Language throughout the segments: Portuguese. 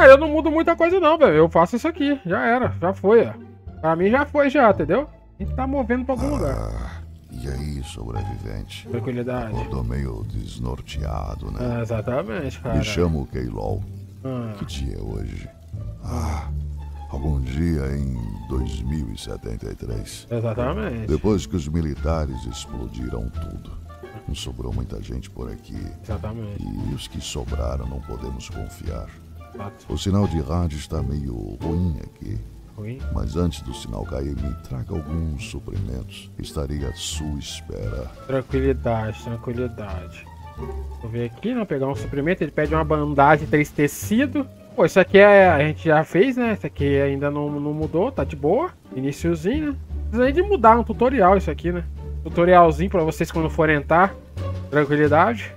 Cara, eu não mudo muita coisa não, velho. Eu faço isso aqui. Já era. Já foi, ó. Pra mim já foi, já, entendeu? A gente tá movendo pra algum lugar. E aí, sobrevivente? Tranquilidade. Acordou meio desnorteado, né? É, exatamente, cara. Me chamo Keylol. Que dia é hoje? Algum dia em 2073. Exatamente. Depois que os militares explodiram tudo, não sobrou muita gente por aqui. Exatamente. E os que sobraram não podemos confiar. O sinal de rádio está meio ruim aqui. Ruim? Mas antes do sinal cair, me traga alguns suprimentos. Estarei à sua espera. Tranquilidade, tranquilidade. Vou ver aqui, não pegar um suprimento. Ele pede uma bandagem 3 tecidos. Pô, isso aqui é, a gente já fez, né? Isso aqui ainda não mudou, tá de boa. Iniciozinho, né? Precisa de mudar um tutorial isso aqui, né? Tutorialzinho pra vocês quando forem entrar. Tranquilidade.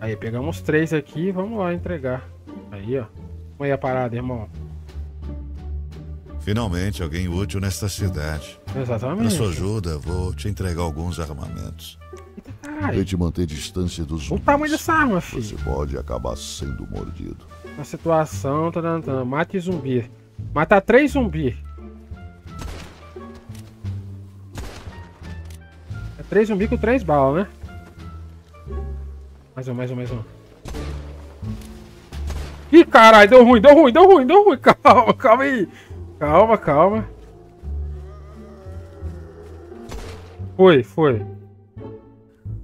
Aí, pegamos 3 aqui, vamos lá entregar. Aí, ó. Como é a parada, irmão? Finalmente, alguém útil nesta cidade. Exatamente. Com a sua ajuda, vou te entregar alguns armamentos. Vai te manter distância dos zumbis. O tamanho dessa arma, filho. Você pode acabar sendo mordido. A situação, tá. Mate zumbi. Mata 3 zumbis. É 3 zumbis com 3 balas, né? Mais um. Ih, caralho, deu ruim. Calma aí. Calma. Foi.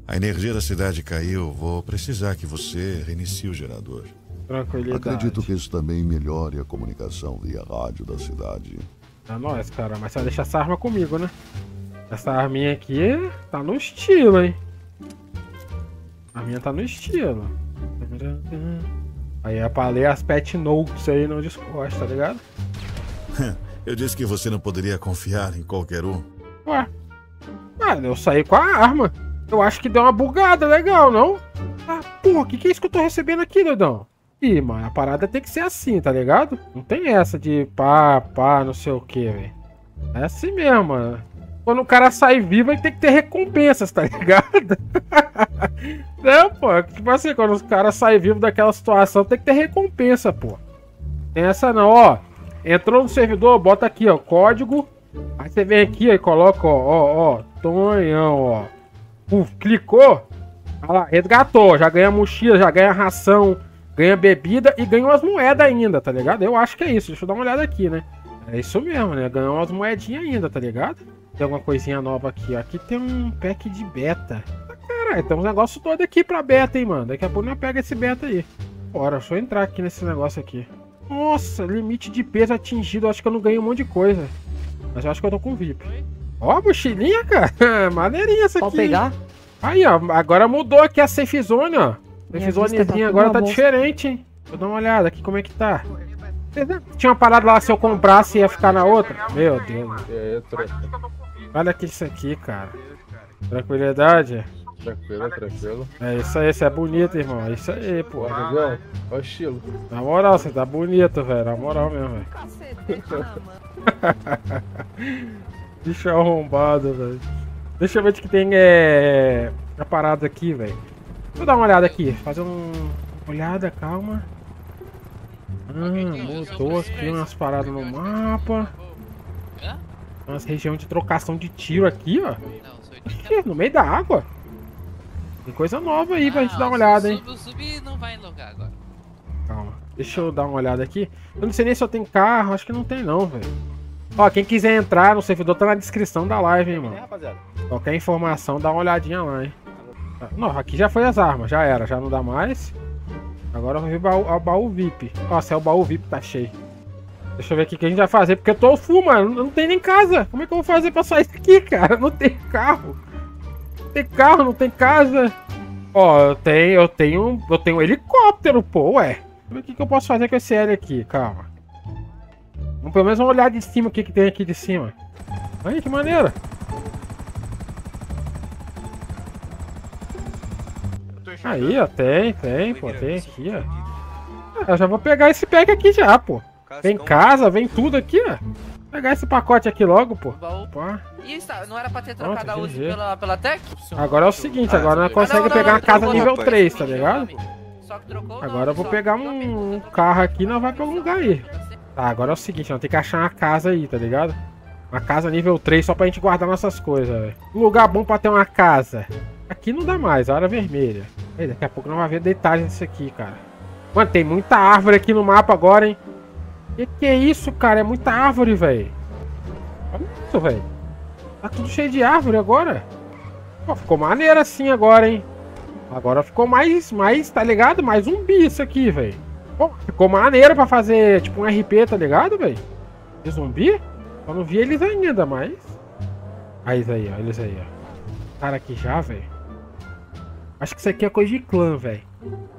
A energia da cidade caiu. Vou precisar que você reinicie o gerador. Tranquilidade. Acredito que isso também melhore a comunicação via rádio da cidade. É nóis, cara. Mas você vai deixar essa arma comigo, né? Essa arminha aqui tá no estilo, hein? A minha tá no estilo. Aí é pra ler as pet notes aí no Discord, tá ligado? Eu disse que você não poderia confiar em qualquer um. Ué? Mano, eu saí com a arma. Eu acho que deu uma bugada legal, não? Ah, porra, que é isso que eu tô recebendo aqui, doidão? Ih, mano, a parada tem que ser assim, tá ligado? Não tem essa de pá, não sei o que, velho. É assim mesmo, mano. Quando o cara sai vivo, ele tem que ter recompensas, tá ligado? Não, pô, tipo assim, quando o cara sai vivo daquela situação, tem que ter recompensa, pô. Tem essa não, ó. Entrou no servidor, bota aqui, ó, código. Aí você vem aqui, ó, e coloca, ó, Tonhão, ó. Clicou, olha lá, resgatou, já ganha mochila, já ganha ração, ganha bebida e ganha umas moedas ainda, tá ligado? Eu acho que é isso, deixa eu dar uma olhada aqui, né? É isso mesmo, né? Ganhou umas moedinhas ainda, tá ligado? Tem alguma coisinha nova aqui, ó. Aqui tem um pack de beta. Ah, caralho, tem uns negócios todo aqui pra beta, hein, mano? Daqui a pouco nós pega esse beta aí. Bora, deixa eu entrar aqui nesse negócio aqui. Nossa, limite de peso atingido, acho que eu não ganho um monte de coisa. Mas eu acho que eu tô com VIP. Ó, mochilinha, cara. Maneirinha essa aqui. Pode pegar? Aí, ó. Agora mudou aqui a safe zone, ó. Safe zonezinha agora tá diferente, hein. Deixa eu dar uma olhada aqui como é que tá. Tinha uma parada lá, se eu comprasse ia ficar na outra. Meu Deus. Olha aqui isso aqui, cara. Tranquilidade. Tranquilo. É isso aí, você é bonito, irmão. É isso aí, pô. Olha o estilo. Na moral, você tá bonito, velho. Na moral mesmo, velho. Bicho arrombado, velho. Deixa eu ver o que tem a parada aqui, velho. Deixa eu dar uma olhada aqui. Fazer uma olhada, calma. Mudou aqui umas paradas no mapa. Umas regiões de trocação de tiro aqui, ó. No meio da água. Tem coisa nova aí pra gente dar uma olhada, hein. Calma. Deixa eu dar uma olhada aqui. Eu não sei nem se eu tenho carro. Acho que não tem não, velho. Ó, quem quiser entrar no servidor tá na descrição da live, hein, mano. Qualquer informação, dá uma olhadinha lá, hein. Não, aqui já foi as armas, já era, já não dá mais. Agora eu vou ver o baú VIP. Nossa, é o baú VIP, tá cheio. Deixa eu ver aqui o que a gente vai fazer, porque eu tô full, mano. Não tem nem casa. Como é que eu vou fazer pra sair daqui, cara? Não tem carro. Não tem carro, não tem casa. Ó, eu tenho um helicóptero, pô, ué. O que eu posso fazer com esse L aqui? Calma. Pelo menos vamos olhar de cima o que, que tem aqui de cima. Olha que maneira. Aí, ó, tem, pô, tem aqui, ó. Eu já vou pegar esse pack aqui já, pô. Vem casa, vem tudo aqui, ó. Vou pegar esse pacote aqui logo, pô. Isso, não era pra ter trocado a UZI pela Tech? Agora é o seguinte, agora nós conseguimos pegar a casa nível 3, tá ligado? só que trocou o agora eu vou pegar um carro aqui e nós vai pra algum lugar aí. Tá, agora é o seguinte, nós tem que achar uma casa aí, tá ligado? Uma casa nível 3 só pra gente guardar nossas coisas, velho. Lugar bom pra ter uma casa. Aqui não dá mais, a área vermelha. Ei, daqui a pouco nós vamos ver detalhes disso aqui, cara. Mano, tem muita árvore aqui no mapa agora, hein? Que é isso, cara? É muita árvore, velho. Olha isso, velho. Tá tudo cheio de árvore agora. Pô, ficou maneiro assim agora, hein? Agora ficou mais, tá ligado? Mais zumbi isso aqui, velho. Ficou maneiro pra fazer, tipo, um RP, tá ligado, velho? De zumbi? Só não vi eles ainda, mas... Aí, eles aí, ó. Eles aí, ó. Cara aqui já, velho. Acho que isso aqui é coisa de clã, velho.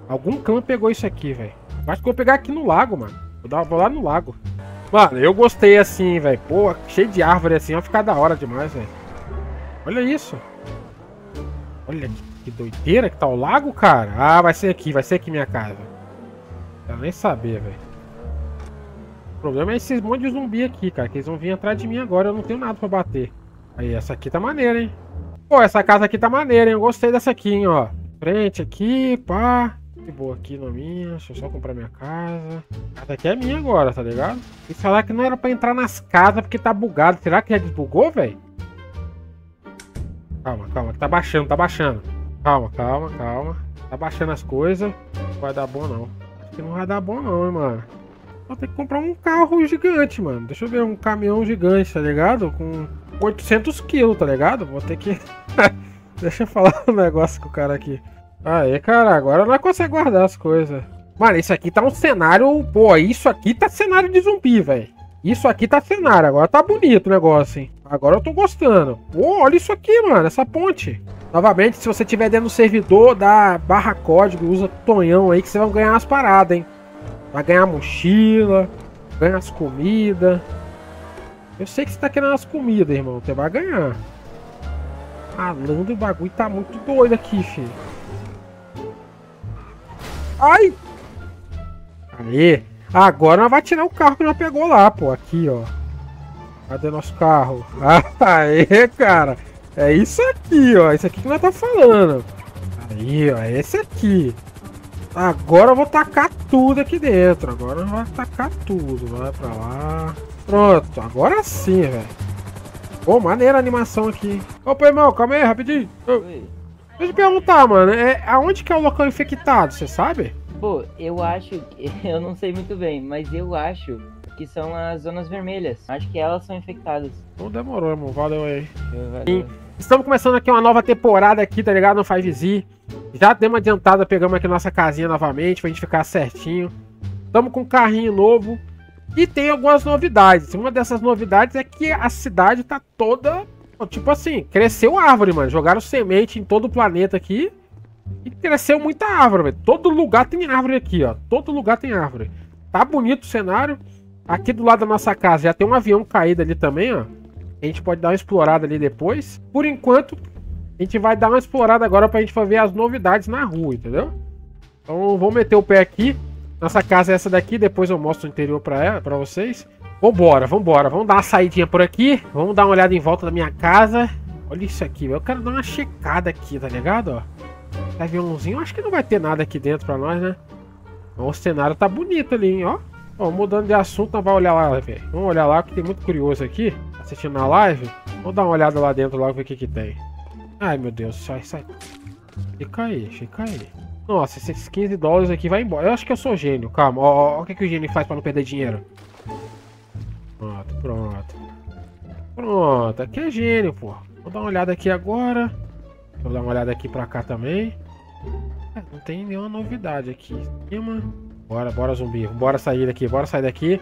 Algum clã pegou isso aqui, velho. Acho que eu vou pegar aqui no lago, mano. Vou lá no lago. Mano, eu gostei assim, velho. Pô, cheio de árvore assim. Vai ficar da hora demais, velho. Olha isso. Olha que doideira que tá o lago, cara. Ah, vai ser aqui minha casa. Quero nem saber, velho. O problema é esses monte de zumbi aqui, cara. Que eles vão vir atrás de mim agora. Eu não tenho nada pra bater. Aí, essa aqui tá maneira, hein. Pô, essa casa aqui tá maneira, hein. Eu gostei dessa aqui, hein, ó. Frente aqui, pá. Que boa aqui na minha, deixa eu só comprar minha casa. A casa aqui é minha agora, tá ligado? E falar que não era pra entrar nas casas porque tá bugado. Será que já desbugou, velho? Calma, calma, que tá baixando, tá baixando. Calma, calma, calma. Tá baixando as coisas. Não vai dar bom, não. Acho que não vai dar bom, não, hein, mano. Vou ter que comprar um carro gigante, mano. Deixa eu ver, um caminhão gigante, tá ligado? Com 800 quilos, tá ligado? Vou ter que... Deixa eu falar um negócio com o cara aqui. Aí, cara, agora não consegue guardar as coisas. Mano, isso aqui tá um cenário... Pô, isso aqui tá cenário de zumbi, velho. Isso aqui tá cenário. Agora tá bonito o negócio, hein. Agora eu tô gostando. Pô, olha isso aqui, mano. Essa ponte. Novamente, se você tiver dentro do servidor, dá barra código, usa Tonhão aí que você vai ganhar as paradas, hein. Vai ganhar mochila, ganha as comidas. Eu sei que você tá querendo as comidas, irmão. Você vai ganhar. Malandro, o bagulho tá muito doido aqui, filho. Ai! Aê! Agora nós vamos tirar o carro que nós pegou lá, pô. Aqui, ó. Cadê nosso carro? Aê, cara! É isso aqui, ó. Isso aqui que nós tá falando. Aí, ó. É esse aqui. Agora eu vou tacar tudo aqui dentro. Agora nós vamos tacar tudo. Vai pra lá. Pronto. Agora sim, velho. Pô, maneira a animação aqui. Opa, irmão. Calma aí, rapidinho. Oi. Deixa eu te perguntar, mano, aonde que é o local infectado, você sabe? Pô, eu acho, eu não sei muito bem, mas eu acho que são as zonas vermelhas. Acho que elas são infectadas. Não demorou, irmão, valeu aí. Valeu. Estamos começando aqui uma nova temporada aqui, tá ligado, no 5Z. Já demos uma adiantada, pegamos aqui nossa casinha novamente pra gente ficar certinho. Estamos com um carrinho novo e tem algumas novidades. Uma dessas novidades é que a cidade tá toda... Tipo assim, cresceu árvore, mano. Jogaram semente em todo o planeta aqui. E cresceu muita árvore, velho. Todo lugar tem árvore aqui, ó. Todo lugar tem árvore. Tá bonito o cenário. Aqui do lado da nossa casa já tem um avião caído ali também, ó. A gente pode dar uma explorada ali depois. Por enquanto, a gente vai dar uma explorada agora pra gente ver as novidades na rua, entendeu? Então, vou meter o pé aqui. Nossa casa é essa daqui. Depois eu mostro o interior pra vocês. Vambora, vambora. Vamos dar uma saidinha por aqui. Vamos dar uma olhada em volta da minha casa. Olha isso aqui, velho. Eu quero dar uma checada aqui, tá ligado? Ó. Aviãozinho. Acho que não vai ter nada aqui dentro pra nós, né? Mas o cenário tá bonito ali, hein? Ó. Ó, mudando de assunto, nós vamos olhar lá, velho. Vamos olhar lá, que tem muito curioso aqui. Assistindo na live. Vamos dar uma olhada lá dentro, logo ver o que que tem. Ai, meu Deus. Sai, sai. Fica aí, fica aí. Nossa, esses 15 dólares aqui vai embora. Eu acho que eu sou gênio. Calma. Ó, o que que o gênio faz pra não perder dinheiro? Pronto, pronto. Pronto, aqui é gênio, pô. Vou dar uma olhada aqui agora. Vou dar uma olhada aqui pra cá também. É, não tem nenhuma novidade aqui em cima. Bora, bora, zumbi. Bora sair daqui, bora sair daqui.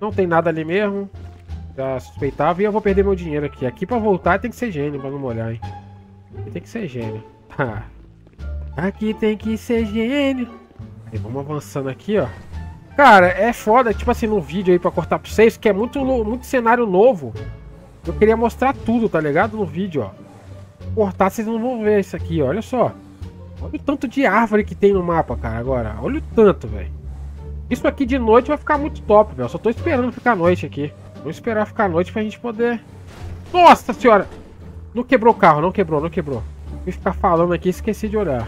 Não tem nada ali mesmo. Já suspeitava e eu vou perder meu dinheiro aqui. Aqui pra voltar tem que ser gênio, pra não molhar, hein. Aqui tem que ser gênio. Tá. Aqui tem que ser gênio. Aí, vamos avançando aqui, ó. Cara, é foda, tipo assim, no vídeo aí pra cortar pra vocês, que é muito cenário novo. Eu queria mostrar tudo, tá ligado? No vídeo, ó. Cortar, vocês não vão ver isso aqui, ó. Olha só. Olha o tanto de árvore que tem no mapa, cara, agora. Olha o tanto, velho. Isso aqui de noite vai ficar muito top, velho. Só tô esperando ficar noite aqui. Vou esperar ficar noite pra gente poder... Nossa senhora! Não quebrou o carro, não quebrou, não quebrou. Vou ficar falando aqui e esqueci de olhar.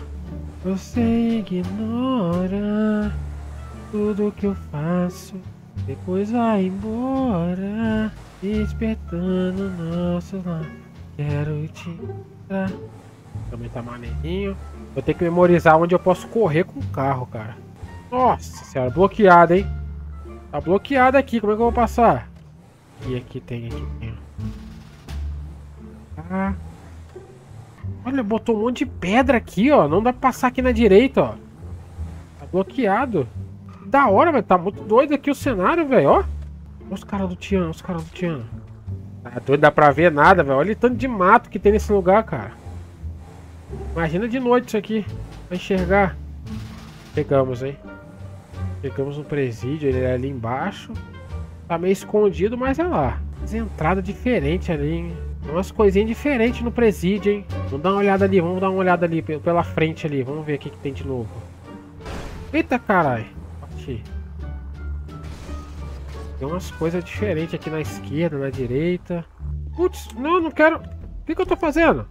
Você ignora tudo que eu faço, depois vai embora, despertando nossos lá. Quero te entrar. Também tá maneirinho. Vou ter que memorizar onde eu posso correr com o carro, cara. Nossa senhora, bloqueada, hein? Tá bloqueada aqui, como é que eu vou passar? E aqui tem. Ah. Olha, botou um monte de pedra aqui, ó. Não dá pra passar aqui na direita, ó. Tá bloqueado. Que da hora, velho. Tá muito doido aqui o cenário, velho, ó. Olha os caras do Tiano, os caras do Tiano. Tá doido, dá pra ver nada, velho. Olha o tanto de mato que tem nesse lugar, cara. Imagina de noite isso aqui. Pra enxergar. Chegamos, hein. Chegamos no presídio, ele é ali embaixo. Tá meio escondido, mas é lá. As entradas diferentes ali, hein. Tem umas coisinhas diferentes no presídio, hein. Vamos dar uma olhada ali, vamos dar uma olhada ali pela frente ali. Vamos ver o que que tem de novo. Eita, caralho. Tem umas coisas diferentes aqui na esquerda, na direita. Putz, não quero. O que que eu tô fazendo?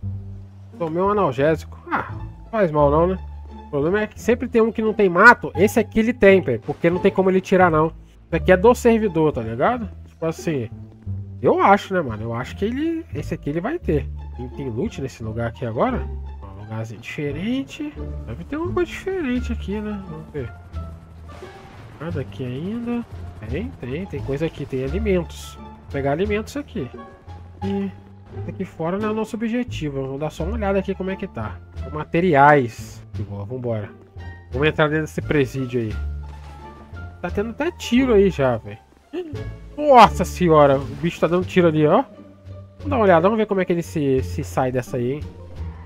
Tomei um analgésico. Ah, não faz mal não, né? O problema é que sempre tem um que não tem mato. Esse aqui ele tem, velho. Porque não tem como ele tirar, não. Isso aqui é do servidor, tá ligado? Tipo assim... Eu acho, né, mano? Eu acho que ele... Esse aqui ele vai ter. Tem loot nesse lugar aqui agora? Um lugarzinho diferente. Deve ter uma coisa diferente aqui, né? Vamos ver. Nada aqui ainda. Tem coisa aqui. Tem alimentos. Vou pegar alimentos aqui. E... Aqui fora não é o nosso objetivo. Vou dar só uma olhada aqui como é que tá. Materiais. Que boa, vambora. Vamos entrar dentro desse presídio aí. Tá tendo até tiro aí já, velho. Nossa senhora, o bicho tá dando tiro ali, ó. Vamos dar uma olhada, vamos ver como é que ele se sai dessa aí, hein.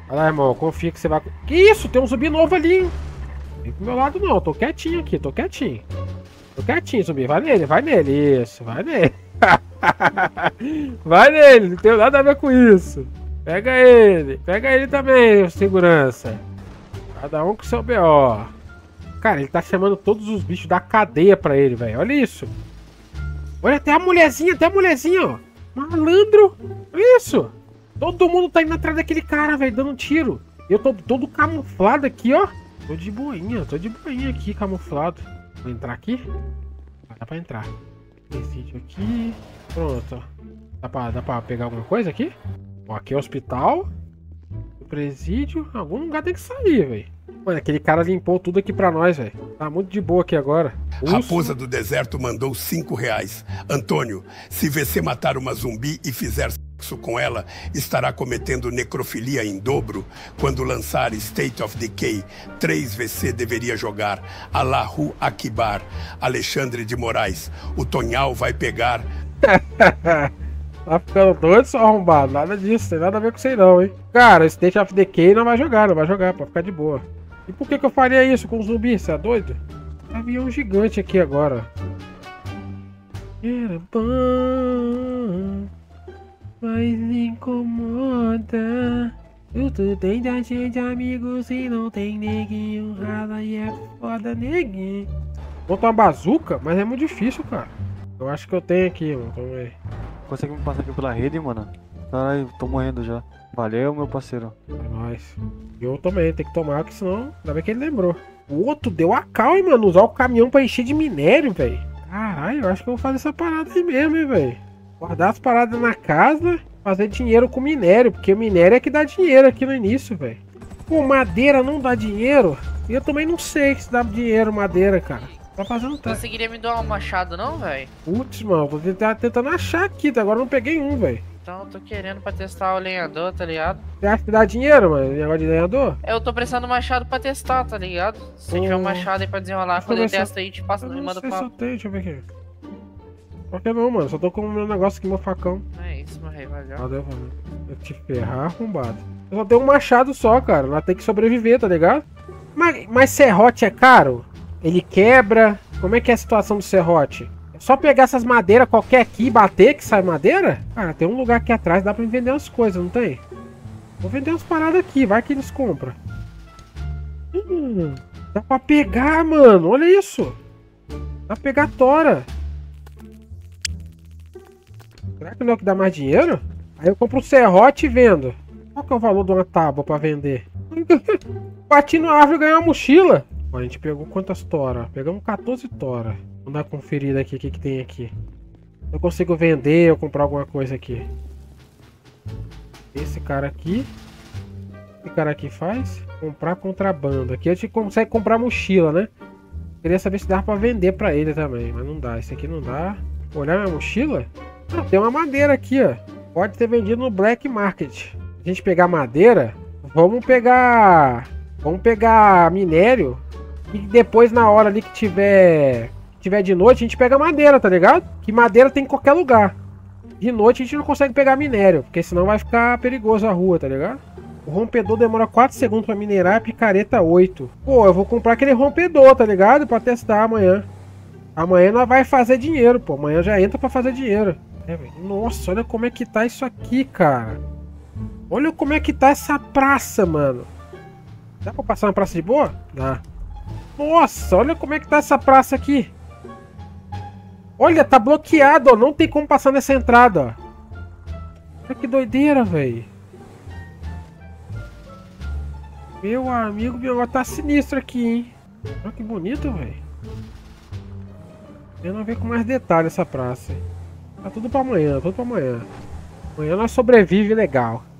Olha lá, irmão, confia que você vai... Que isso? Tem um zumbi novo ali, hein. Vem pro meu lado não, tô quietinho aqui, tô quietinho. Tô quietinho, zumbi, vai nele, isso, vai nele. Vai nele, não tem nada a ver com isso. Pega ele também, segurança. Cada um com seu B.O. Cara, ele tá chamando todos os bichos da cadeia pra ele, velho, olha isso. Olha, até a mulherzinha, ó. Malandro. Olha isso. Todo mundo tá indo atrás daquele cara, velho, dando um tiro. Eu tô todo camuflado aqui, ó. Tô de boinha aqui, camuflado. Vou entrar aqui. Ah, dá pra entrar. Presídio aqui. Pronto. Dá pra pegar alguma coisa aqui? Ó, aqui é o hospital. O presídio. Algum lugar tem que sair, velho. Mano, aquele cara limpou tudo aqui pra nós, velho. Tá muito de boa aqui agora. Raposa do Deserto mandou R$5. Antônio, se você matar uma zumbi e fizer sexo com ela, estará cometendo necrofilia em dobro. Quando lançar State of Decay, 3VC deveria jogar. Allahu Akbar. Alexandre de Moraes. O Tonhal vai pegar... Tá ficando doido, só arrombado. Nada disso, tem nada a ver com isso aí não, hein. Cara, State of Decay não vai jogar, pode ficar de boa. E por que que eu faria isso com um zumbi? Você é doido? Havia um gigante aqui agora. Era bom, mas incomoda. Tudo tem da gente, amigos, e não tem neguinho. Rala e é foda, neguinho. Botar uma bazuca? Mas é muito difícil, cara. Eu acho que eu tenho aqui, mano. Vamos ver. Consegue me passar aqui pela rede, mano? Caralho, tô morrendo já. Valeu, meu parceiro. É nóis. Eu também, tem que tomar, porque senão... Ainda bem que ele lembrou. O outro deu a cal, hein, mano? Usar o caminhão pra encher de minério, velho. Caralho, eu acho que eu vou fazer essa parada aí mesmo, hein, velho. Guardar as paradas na casa, fazer dinheiro com minério, porque o minério é que dá dinheiro aqui no início, velho. Pô, madeira não dá dinheiro? Eu também não sei se dá dinheiro madeira, cara. Tá fazendo tanto. Você queria me dar um machado não, velho? Putz, mano, tô tentando achar aqui, tá? Agora não peguei um, velho. Então eu tô querendo pra testar o lenhador, tá ligado? Você acha que dá dinheiro, mano, negócio de lenhador? Eu tô precisando de machado pra testar, tá ligado? Se você tiver um machado aí pra desenrolar, deixa quando eu testo aí, te passa, me manda pra... Deixa eu ver aqui. Porque não, mano, só tô com o meu negócio aqui, meu facão. É isso, meu rei, valeu. Valeu, mano. Eu te ferrar, arrombado. Eu só tenho um machado só, cara, nós tem que sobreviver, tá ligado? Mas serrote é caro? Ele quebra. Como é que é a situação do serrote? É só pegar essas madeiras qualquer aqui e bater que sai madeira? Cara, tem um lugar aqui atrás, dá pra me vender umas coisas, não tem? Vou vender umas paradas aqui, vai que eles compram. Dá pra pegar, mano, olha isso. Dá pra pegar tora. Será que não é o que dá mais dinheiro? Aí eu compro um serrote e vendo. Qual que é o valor de uma tábua pra vender? Bati na árvore e ganhei uma mochila. Ó, a gente pegou quantas toras? Pegamos 14 toras. Vamos dar uma conferida aqui, o que que tem aqui. Eu consigo vender ou comprar alguma coisa aqui. Esse cara aqui. O cara aqui faz comprar contrabando. Aqui a gente consegue comprar mochila, né? Queria saber se dá pra vender pra ele também, mas não dá. Esse aqui não dá. Olhar minha mochila? Ah, tem uma madeira aqui, ó. Pode ter vendido no black market. A gente pegar madeira, vamos pegar minério e depois na hora ali que tiver de noite, a gente pega madeira, tá ligado? Que madeira tem em qualquer lugar. De noite a gente não consegue pegar minério, porque senão vai ficar perigoso a rua, tá ligado? O rompedor demora 4 segundos pra minerar, a picareta 8. Pô, eu vou comprar aquele rompedor, tá ligado? Pra testar amanhã. Amanhã nós vai fazer dinheiro, pô. Amanhã já entra pra fazer dinheiro. É, nossa, olha como é que tá isso aqui, cara. Olha como é que tá essa praça, mano. Dá pra passar uma praça de boa? Dá. Nossa, olha como é que tá essa praça aqui. Olha, tá bloqueado, ó. Não tem como passar nessa entrada, ó. Olha que doideira, velho. Meu amigo, meu, tá sinistro aqui, hein? Olha que bonito, velho. Eu não vejo com mais detalhe essa praça. Tá tudo pra amanhã, tudo pra amanhã. Amanhã nós sobrevive legal.